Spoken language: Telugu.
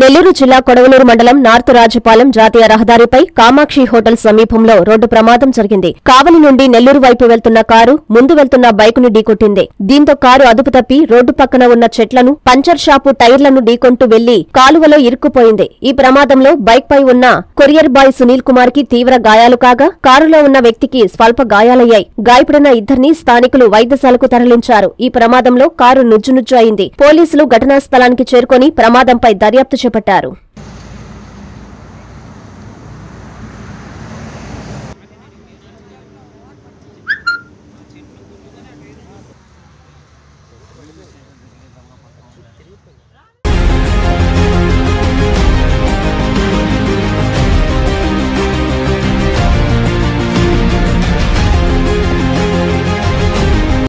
నెల్లూరు జిల్లా కొడవలూరు మండలం నార్త్ రాజపాలెం జాతీయ రహదారిపై కామాక్షి హోటల్ సమీపంలో రోడ్డు ప్రమాదం జరిగింది. కావలి నుండి నెల్లూరు వైపు వెళ్తున్న కారు ముందు వెళ్తున్న బైకును ఢీకొట్టింది. దీంతో కారు అదుపు తప్పి రోడ్డు పక్కన ఉన్న చెట్లను, పంచర్ షాపు టైర్లను ఢీకొంటూ వెళ్లి కాలువలో ఇరుక్కుపోయింది. ఈ ప్రమాదంలో బైక్పై ఉన్న కొరియర్ బాయ్ సునీల్ కుమార్ కి తీవ్ర గాయాలు కాగా, కారులో ఉన్న వ్యక్తికి స్వల్ప గాయాలయ్యాయి. గాయపడిన ఇద్దరిని స్థానికులు వైద్యశాలకు తరలించారు. ఈ ప్రమాదంలో కారు నుజ్జునుజ్జు అయింది. పోలీసులు ఘటనా స్థలానికి చేరుకుని ప్రమాదంపై దర్యాప్తు చేపట్టారు.